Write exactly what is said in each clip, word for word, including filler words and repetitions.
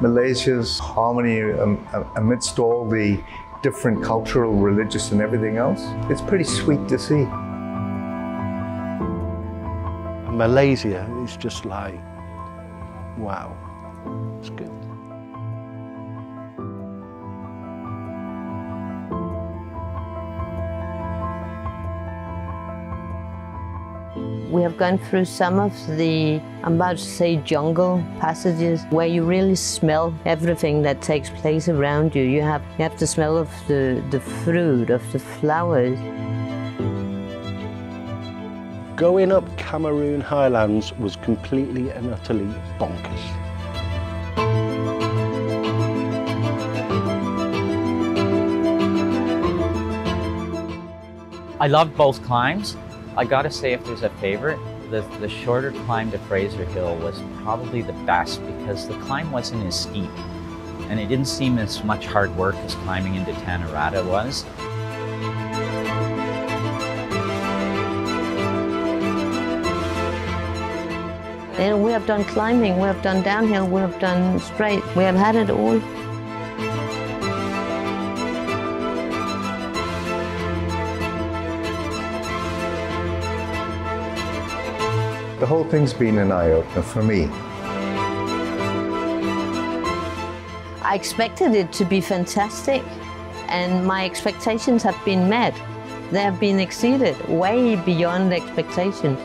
Malaysia's harmony um, amidst all the different cultural, religious and everything else. It's pretty sweet to see. Malaysia is just like, wow, it's good. We have gone through some of the, I'm about to say, jungle passages where you really smell everything that takes place around you. You have, you have the smell of the, the fruit, of the flowers. Going up Cameron Highlands was completely and utterly bonkers. I love both climbs. I gotta say, if there's a favorite, the, the shorter climb to Fraser Hill was probably the best because the climb wasn't as steep and it didn't seem as much hard work as climbing into Tanerata was. And we have done climbing, we have done downhill, we have done straight, we have had it all. The whole thing's been an eye-opener for me. I expected it to be fantastic, and my expectations have been met. They have been exceeded, way beyond expectations.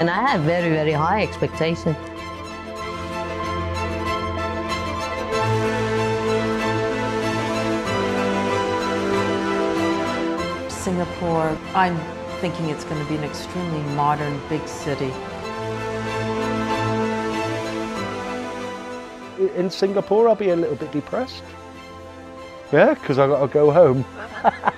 And I have very, very high expectations. Singapore, I'm thinking it's going to be an extremely modern, big city. In Singapore, I'll be a little bit depressed. Yeah, because I've got to go home.